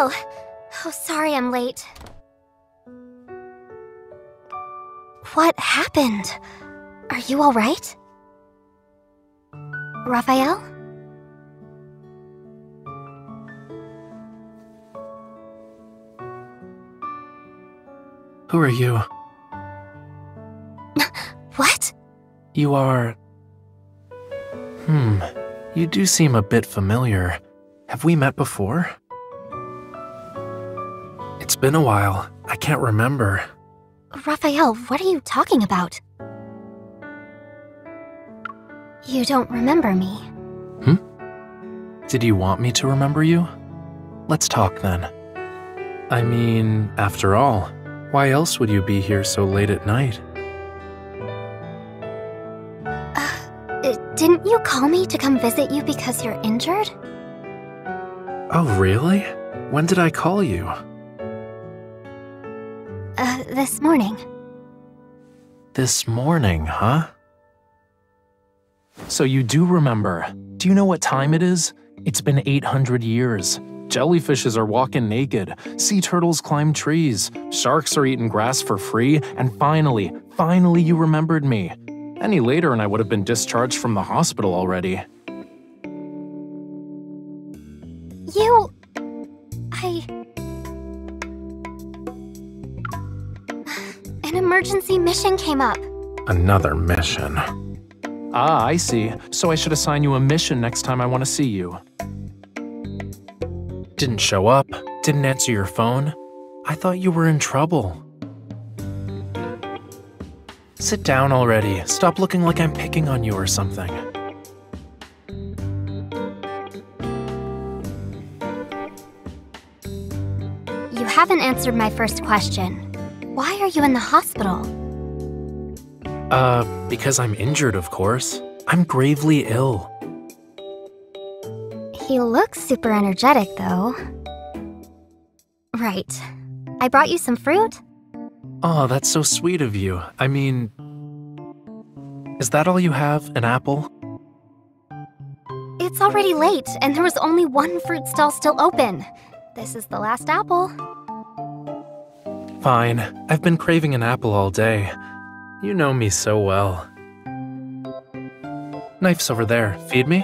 Rafayel! Oh, sorry I'm late. What happened? Are you all right? Rafayel? Who are you? What? You are... You do seem a bit familiar. Have we met before? It's been a while. I can't remember. Rafayel, what are you talking about? You don't remember me. Did you want me to remember you? Let's talk then. I mean, after all, why else would you be here so late at night? Didn't you call me to come visit you because you're injured? Oh, really? When did I call you? This morning. This morning, huh? So you do remember. Do you know what time it is? It's been 800 years. Jellyfishes are walking naked, sea turtles climb trees, sharks are eating grass for free, and finally you remembered me. Any later and I would have been discharged from the hospital already. An emergency mission came up. Another mission. Ah, I see. So I should assign you a mission next time I want to see you. Didn't show up, didn't answer your phone. I thought you were in trouble. Sit down already. Stop looking like I'm picking on you or something. You haven't answered my first question. Why are you in the hospital? Because I'm injured, of course. I'm gravely ill. You look super energetic, though. Right. I brought you some fruit. Oh, that's so sweet of you. I mean... Is that all you have? An apple? It's already late, and there was only one fruit stall still open. This is the last apple. Fine. I've been craving an apple all day. You know me so well. Knife's over there. Feed me?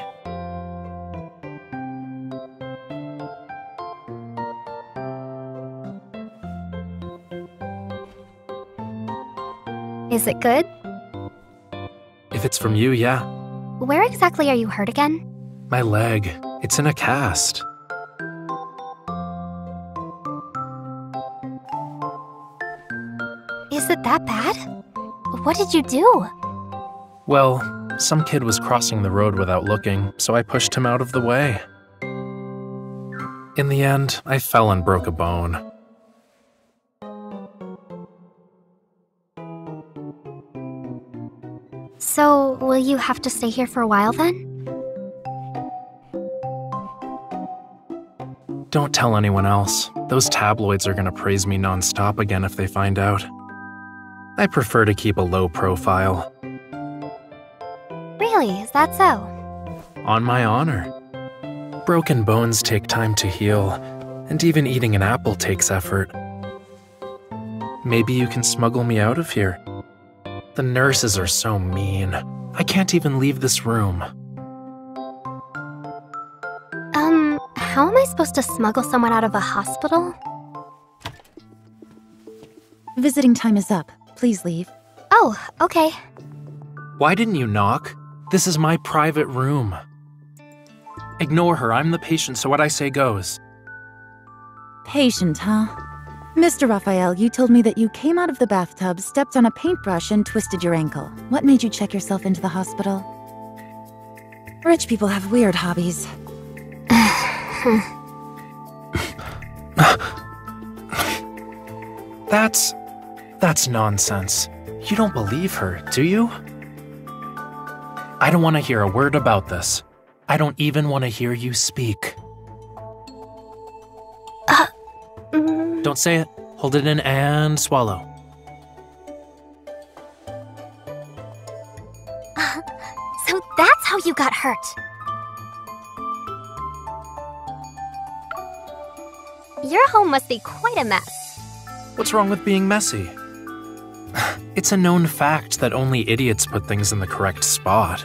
Is it good? If it's from you, yeah. Where exactly are you hurt again? My leg. It's in a cast. Is it that bad? What did you do? Well, some kid was crossing the road without looking, so I pushed him out of the way. In the end, I fell and broke a bone. So, will you have to stay here for a while then? Don't tell anyone else. Those tabloids are gonna praise me non-stop again if they find out. I prefer to keep a low profile. Really? Is that so? On my honor. Broken bones take time to heal, and even eating an apple takes effort. Maybe you can smuggle me out of here. The nurses are so mean. I can't even leave this room. How am I supposed to smuggle someone out of a hospital? Visiting time is up. Please leave. Oh, okay. Why didn't you knock? This is my private room. Ignore her. I'm the patient, so what I say goes. Patient, huh? Mr. Rafayel, you told me that you came out of the bathtub, stepped on a paintbrush, and twisted your ankle. What made you check yourself into the hospital? Rich people have weird hobbies. That's nonsense. You don't believe her, do you? I don't want to hear a word about this. I don't even want to hear you speak. Don't say it. Hold it in and swallow. So that's how you got hurt. Your home must be quite a mess. What's wrong with being messy? It's a known fact that only idiots put things in the correct spot.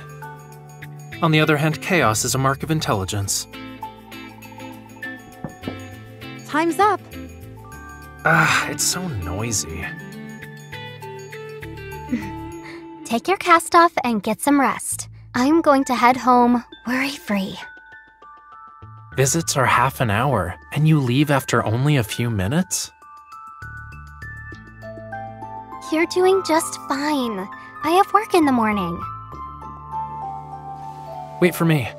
On the other hand, chaos is a mark of intelligence. Time's up. It's so noisy. Take your cast off and get some rest. I'm going to head home worry-free. Visits are half an hour, and you leave after only a few minutes? You're doing just fine. I have work in the morning. Wait for me.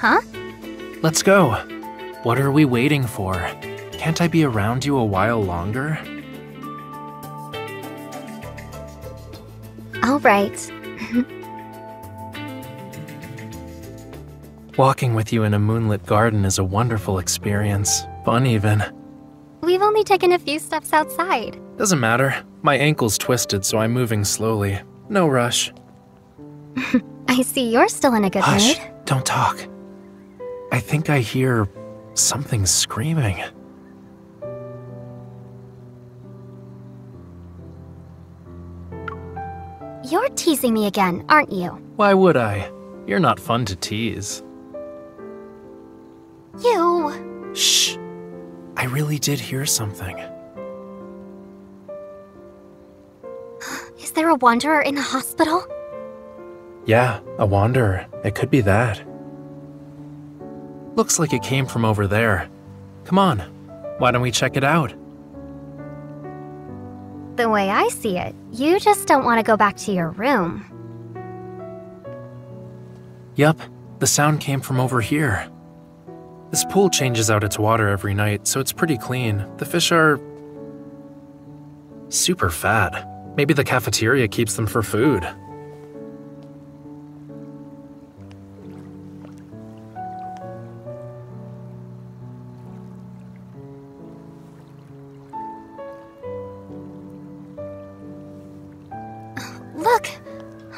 Huh? Let's go. What are we waiting for? Can't I be around you a while longer? All right. Walking with you in a moonlit garden is a wonderful experience. Fun, even. We've only taken a few steps outside. Doesn't matter. My ankle's twisted, so I'm moving slowly. No rush. I see you're still in a good mood. Hush! Don't talk. I think I hear something screaming. You're teasing me again, aren't you? Why would I? You're not fun to tease. You... Shh! I really did hear something. Is there a wanderer in the hospital? Yeah, a wanderer. It could be that. Looks like it came from over there. Come on, why don't we check it out? The way I see it, you just don't want to go back to your room. Yep, the sound came from over here. This pool changes out its water every night, so it's pretty clean. The fish are... super fat. Maybe the cafeteria keeps them for food. Look!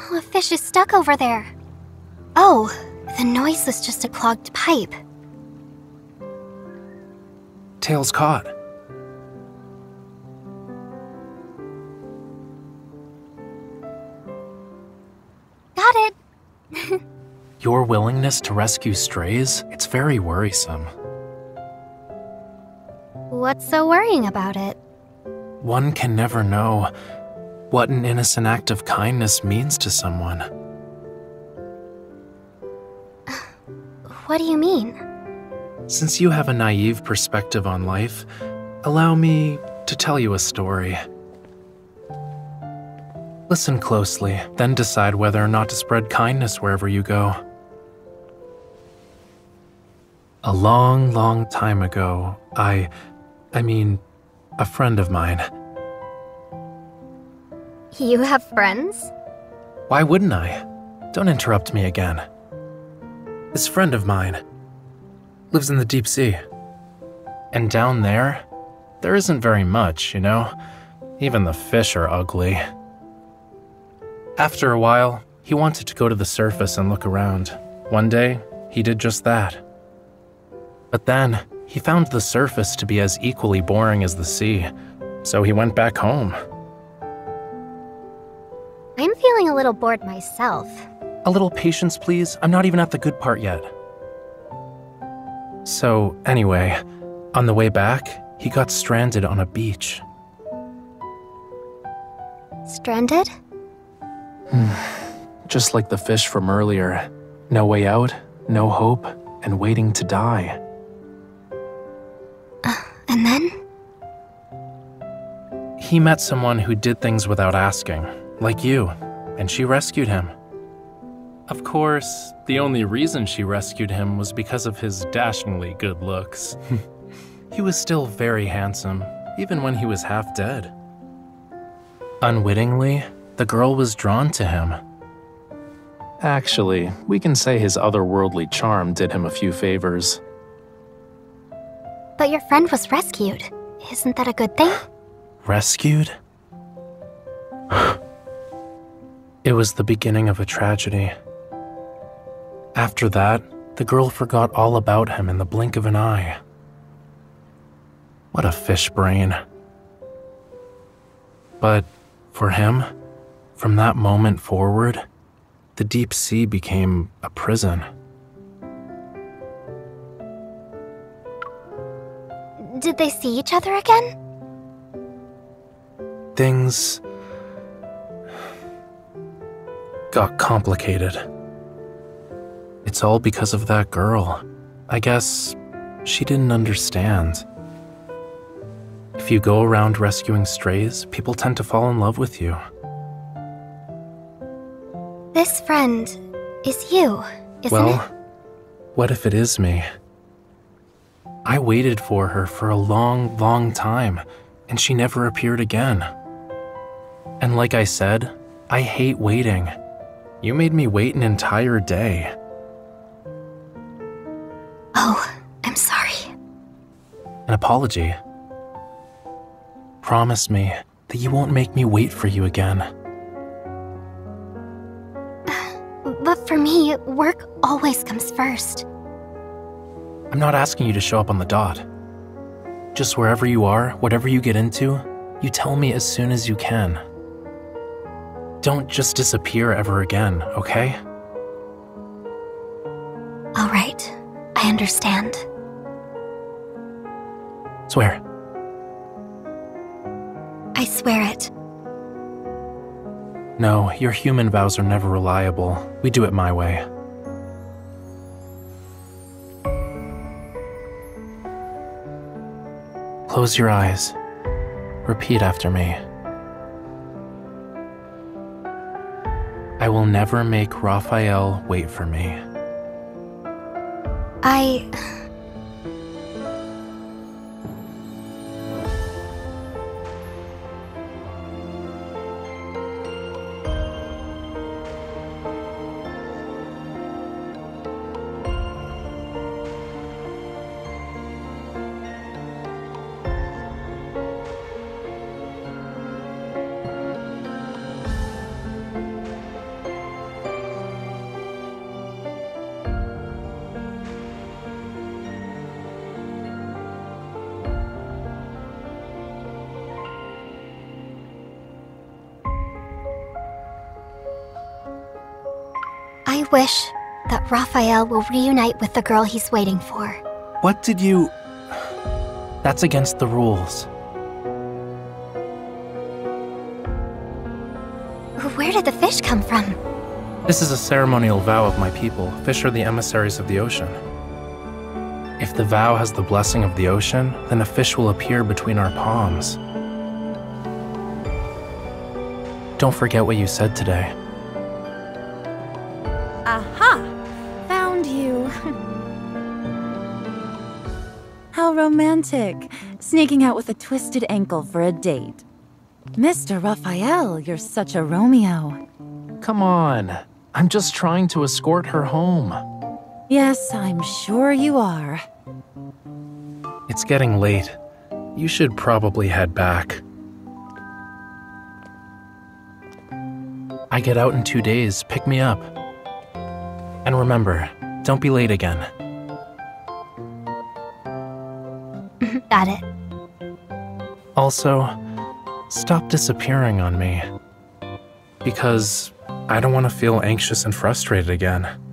Oh, a fish is stuck over there. Oh, the noise was just a clogged pipe. Tail's caught. Got it! Your willingness to rescue strays? It's very worrisome. What's so worrying about it? One can never know what an innocent act of kindness means to someone. What do you mean? Since you have a naive perspective on life, allow me to tell you a story. Listen closely, then decide whether or not to spread kindness wherever you go. A long, long time ago, I mean, a friend of mine. You have friends? Why wouldn't I? Don't interrupt me again. This friend of mine lives in the deep sea. And down there, there isn't very much, you know? Even the fish are ugly. After a while, he wanted to go to the surface and look around. One day, he did just that. But then, he found the surface to be as equally boring as the sea, so he went back home. I'm feeling a little bored myself. A little patience, please. I'm not even at the good part yet. So, anyway, on the way back, he got stranded on a beach. Stranded? Just like the fish from earlier. No way out, no hope, and waiting to die. And then? He met someone who did things without asking, like you, and she rescued him. Of course, the only reason she rescued him was because of his dashingly good looks. He was still very handsome, even when he was half dead. Unwittingly, the girl was drawn to him. Actually, we can say his otherworldly charm did him a few favors. But your friend was rescued. Isn't that a good thing? Rescued? It was the beginning of a tragedy. After that, The girl forgot all about him in the blink of an eye. What a fish brain. But for him, from that moment forward, the deep sea became a prison. Did they see each other again? Things got complicated. It's all because of that girl. I guess she didn't understand. If you go around rescuing strays, people tend to fall in love with you. This friend is you, isn't it? Well, what if it is me? I waited for her for a long, long time, and she never appeared again. And like I said, I hate waiting. You made me wait an entire day. Oh, I'm sorry. An apology. Promise me that you won't make me wait for you again. But for me, work always comes first. I'm not asking you to show up on the dot. Just wherever you are, whatever you get into, you tell me as soon as you can. Don't just disappear ever again, okay? All right, I understand. Swear. I swear it. No, your human vows are never reliable. We do it my way. Close your eyes. Repeat after me. I will never make Rafayel wait for me. I wish that Rafayel will reunite with the girl he's waiting for. What did you... That's against the rules. Where did the fish come from? This is a ceremonial vow of my people. Fish are the emissaries of the ocean. If the vow has the blessing of the ocean, then a fish will appear between our palms. Don't forget what you said today. Aha! Found you! How romantic! Sneaking out with a twisted ankle for a date. Mr. Rafayel, you're such a Romeo. Come on. I'm just trying to escort her home. Yes, I'm sure you are. It's getting late. You should probably head back. I get out in 2 days. Pick me up. And remember, don't be late again. Got it. Also, stop disappearing on me. Because I don't want to feel anxious and frustrated again.